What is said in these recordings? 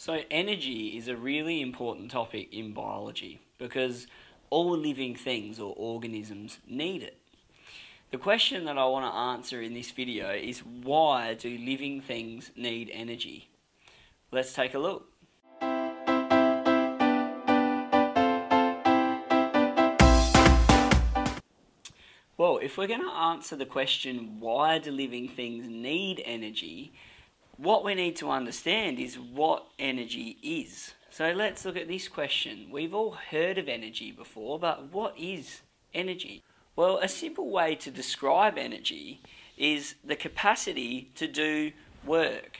So energy is a really important topic in biology because all living things or organisms need it. The question that I want to answer in this video is, why do living things need energy? Let's take a look. Well, if we're going to answer the question, why do living things need energy, what we need to understand is what energy is. So let's look at this question. We've all heard of energy before, but what is energy? Well, a simple way to describe energy is the capacity to do work.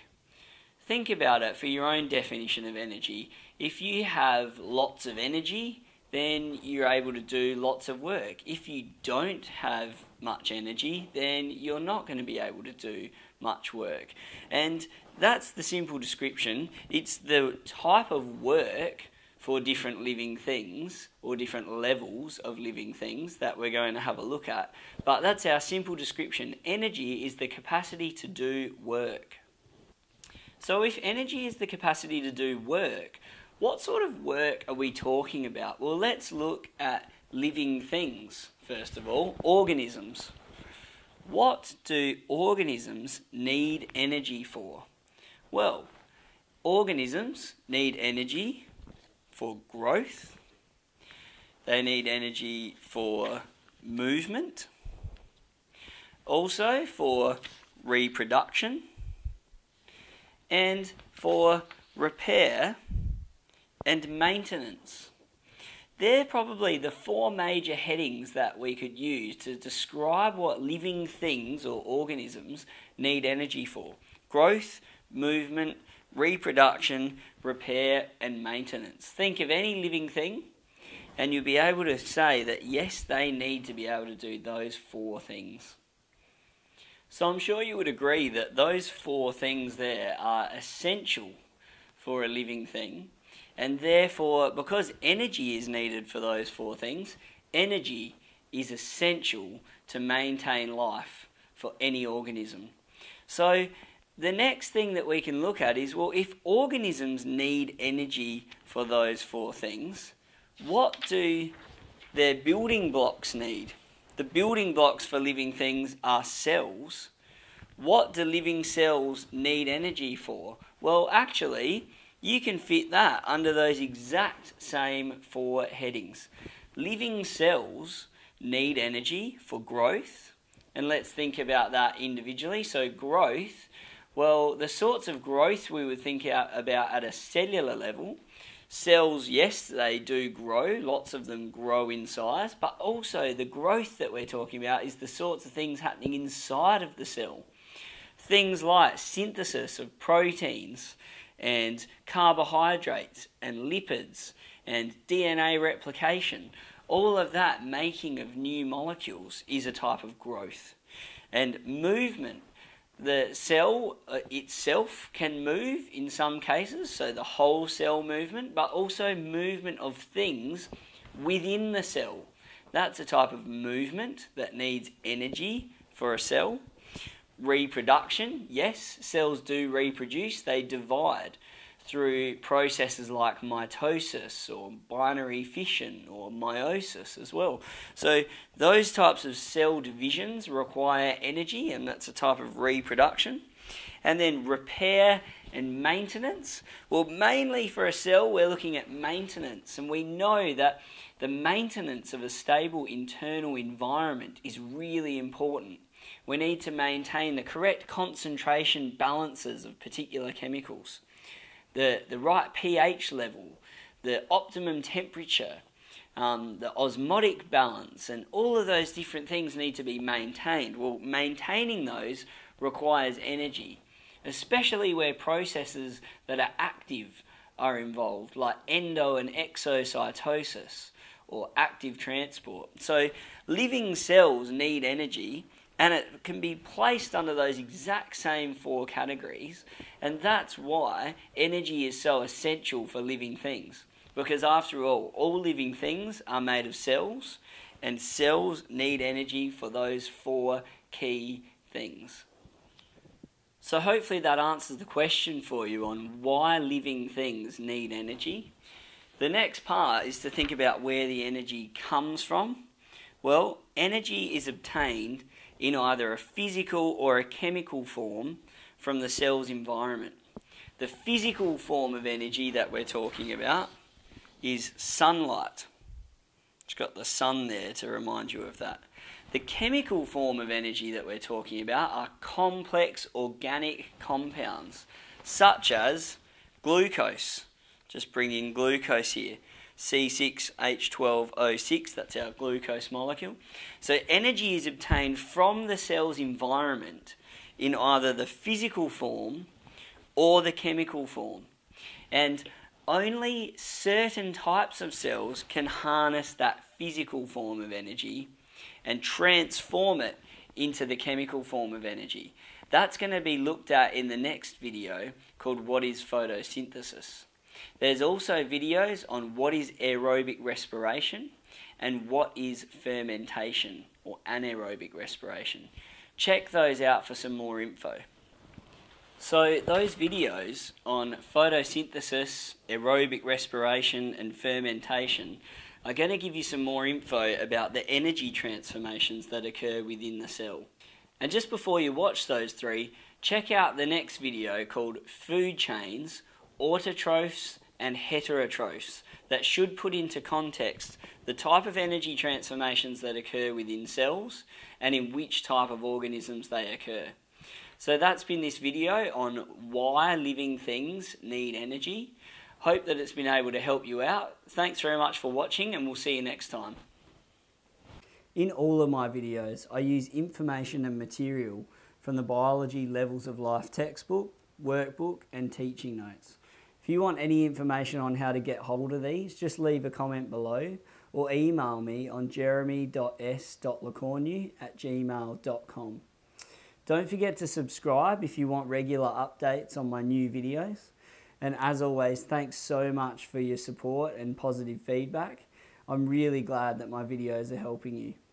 Think about it for your own definition of energy. If you have lots of energy, then you're able to do lots of work. If you don't have much energy, then you're not going to be able to do much work. And that's the simple description. It's the type of work for different living things or different levels of living things that we're going to have a look at. But that's our simple description. Energy is the capacity to do work. So if energy is the capacity to do work, what sort of work are we talking about? Well, let's look at living things first of all, organisms. What do organisms need energy for? Well, organisms need energy for growth, they need energy for movement, also for reproduction, and for repair and maintenance. They're probably the four major headings that we could use to describe what living things or organisms need energy for: growth, movement, reproduction, repair and maintenance. Think of any living thing and you'll be able to say that yes, they need to be able to do those four things. So I'm sure you would agree that those four things there are essential for a living thing, and therefore, because energy is needed for those four things, energy is essential to maintain life for any organism. So the next thing that we can look at is, well, if organisms need energy for those four things, what do their building blocks need? The building blocks for living things are cells. What do living cells need energy for? Well, actually, you can fit that under those exact same four headings. Living cells need energy for growth, and let's think about that individually. So growth. Well, the sorts of growth we would think about at a cellular level. Cells, yes, they do grow. Lots of them grow in size. But also the growth that we're talking about is the sorts of things happening inside of the cell. Things like synthesis of proteins and carbohydrates and lipids and DNA replication. All of that making of new molecules is a type of growth. And movement. The cell itself can move in some cases, so the whole cell movement, but also movement of things within the cell. That's a type of movement that needs energy for a cell. Reproduction, yes, cells do reproduce. They divide through processes like mitosis or binary fission or meiosis as well. So those types of cell divisions require energy, and that's a type of reproduction. And then repair and maintenance. Well, mainly for a cell, we're looking at maintenance, and we know that the maintenance of a stable internal environment is really important. We need to maintain the correct concentration balances of particular chemicals. The right pH level, the optimum temperature, the osmotic balance, and all of those different things need to be maintained. Well, maintaining those requires energy, especially where processes that are active are involved, like endo and exocytosis or active transport. So living cells need energy, and it can be placed under those exact same four categories. And that's why energy is so essential for living things. Because after all living things are made of cells, and cells need energy for those four key things. So hopefully that answers the question for you on why living things need energy. The next part is to think about where the energy comes from. Well, energy is obtained in either a physical or a chemical form from the cell's environment. The physical form of energy that we're talking about is sunlight. It's got the sun there to remind you of that. The chemical form of energy that we're talking about are complex organic compounds, such as glucose. Just bring in glucose here. C6H12O6, that's our glucose molecule. So energy is obtained from the cell's environment in either the physical form or the chemical form. And only certain types of cells can harness that physical form of energy and transform it into the chemical form of energy. That's going to be looked at in the next video called What is Photosynthesis? There's also videos on what is aerobic respiration and what is fermentation or anaerobic respiration. Check those out for some more info. So those videos on photosynthesis, aerobic respiration and fermentation are going to give you some more info about the energy transformations that occur within the cell. And just before you watch those three, check out the next video called Food Chains, Autotrophs and Heterotrophs, that should put into context the type of energy transformations that occur within cells and in which type of organisms they occur. So that's been this video on why living things need energy. Hope that it's been able to help you out. Thanks very much for watching, and we'll see you next time. In all of my videos, I use information and material from the Biology Levels of Life textbook, workbook and teaching notes. If you want any information on how to get hold of these, just leave a comment below or email me on jeremy.s.lecornu@gmail.com. Don't forget to subscribe if you want regular updates on my new videos. And as always, thanks so much for your support and positive feedback. I'm really glad that my videos are helping you.